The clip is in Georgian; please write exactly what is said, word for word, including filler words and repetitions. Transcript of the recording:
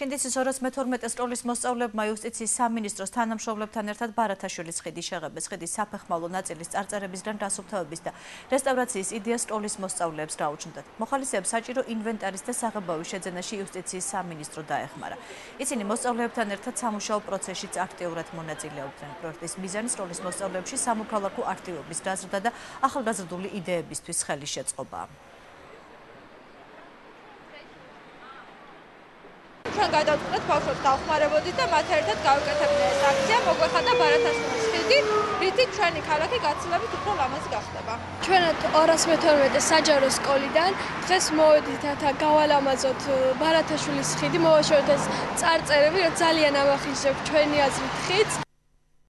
Shindis ორასმეთორმეტე სკოლის მოსწავლეებმა იუსტიციის სამინისტროს თანამშრომლებთან ერთად ბარათაშვილის ხიდის შეღებების ხიდის საფეხმავლო ნაწილის წარწერებისგან გასუფთავების და რესტავრაციის იდეა სკოლის მოსწავლეებს დაუჩნდათ. Მოხალისეებს საჭირო ინვენტარის და საღებავის შეძენაში იუსტიციის სამინისტრო დაეხმარა. Ისინი მოსწავლეებთან ერთად სამუშაო პროცესშიც აქტიურად მონაწილეობდნენ. Პროექტის მიზანი სკოლის მოსწავლეებში სამოქალაქო აქტივობის გაზრდა და ახალგაზრდული იდეებისთვის ხელი შეწყობაა. Guys, I don't know if I'm going to be able to do it.